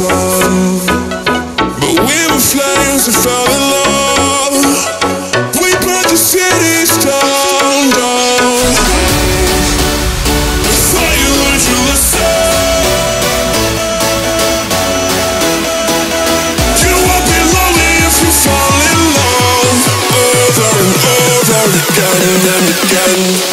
song. But we were flames and fell in love. We burned the city's town down. Before you lose, you listen. You won't be lonely if you fall in love. Over and over again and again.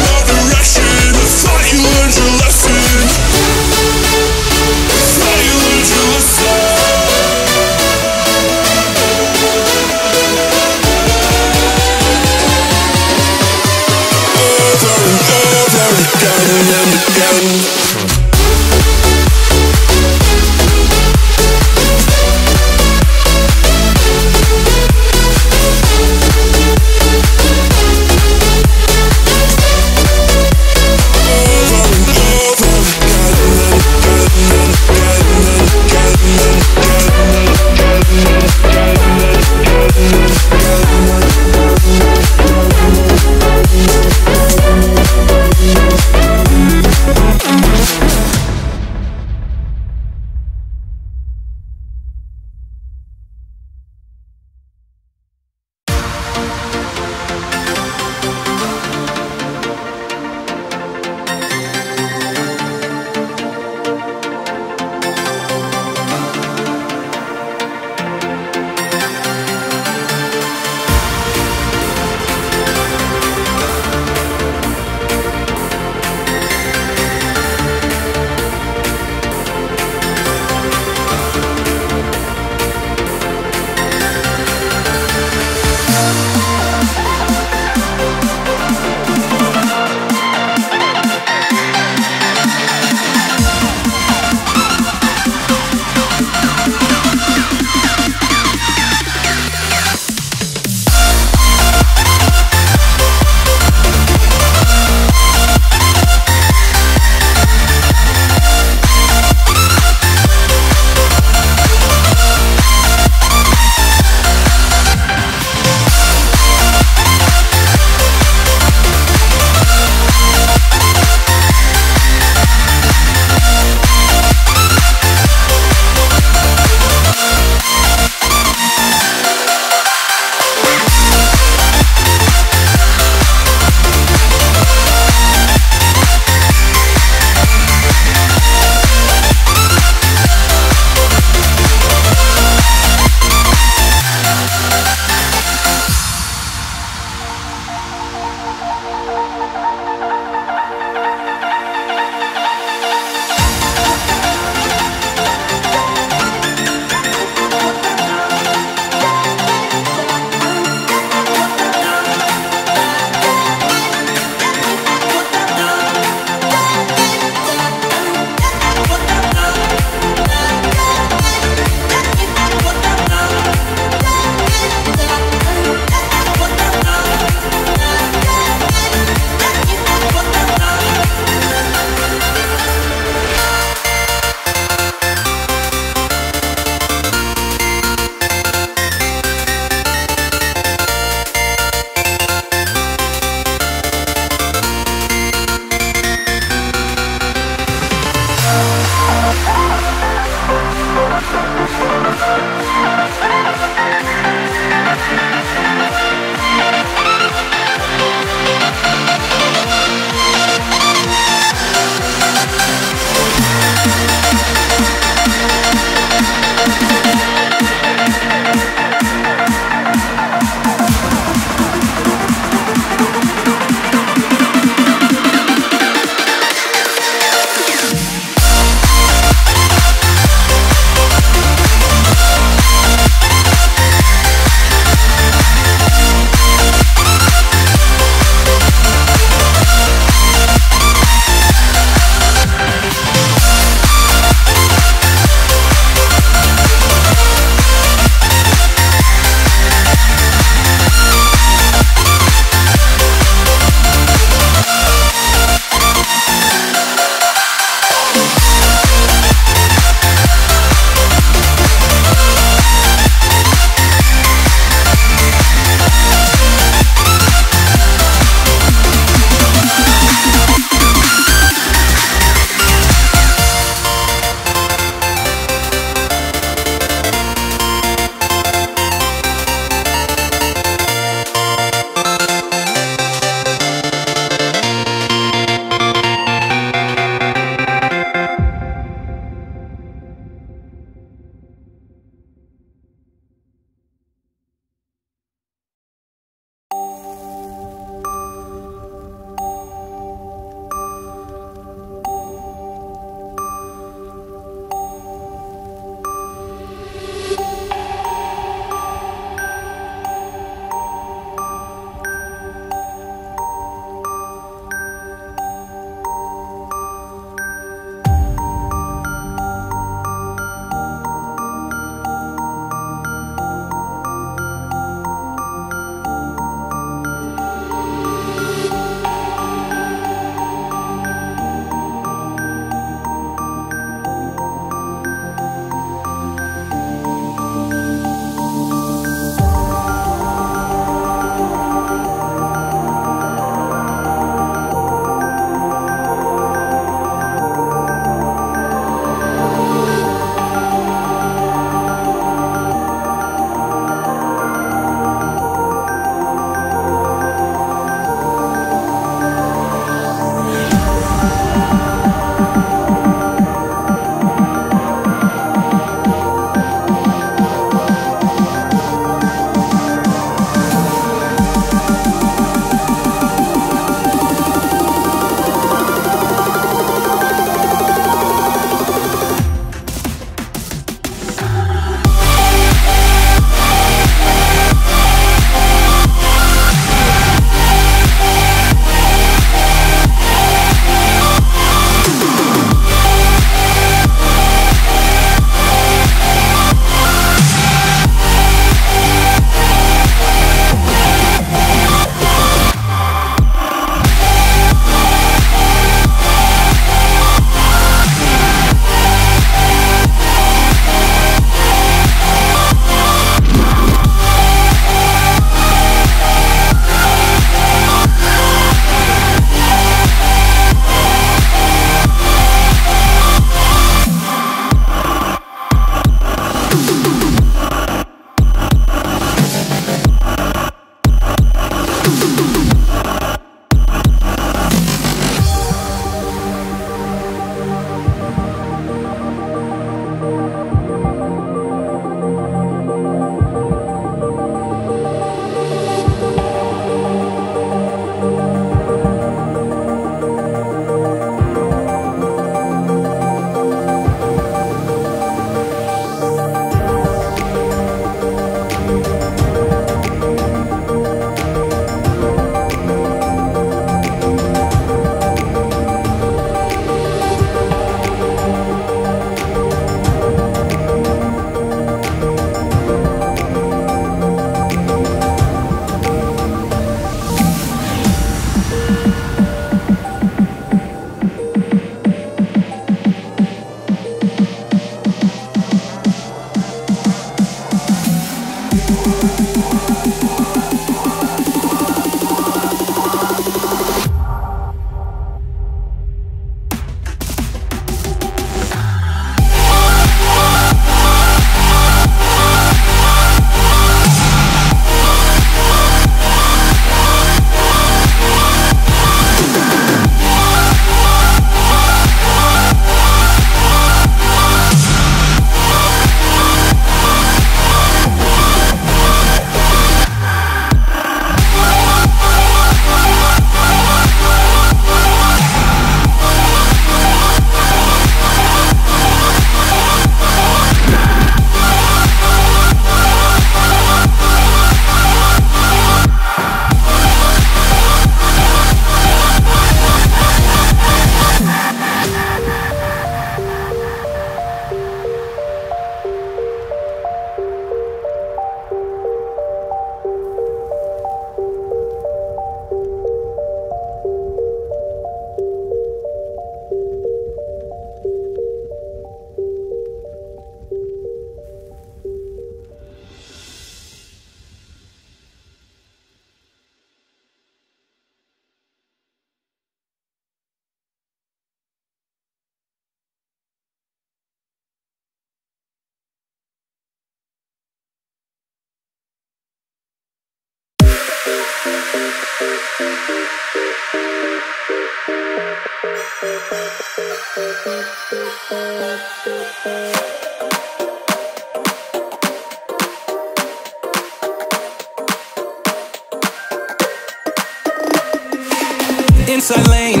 Inside lane,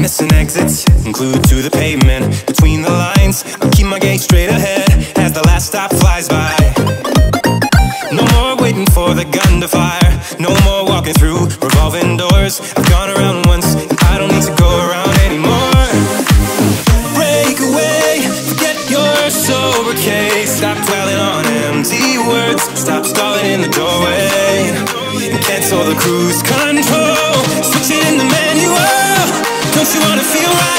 missing exits, glued to the pavement. Between the lines, I'll keep my gaze straight ahead as the last stop flies by. No more waiting for the gun to fire, no more walking through revolving doors. I've gone around once, and I don't need to go around anymore. Break away, forget your sober case. Stop dwelling on empty words, stop stalling in the doorway, and cancel the cruise control. Switch it in the manual. Don't you wanna feel right?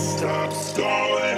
Stop stalling.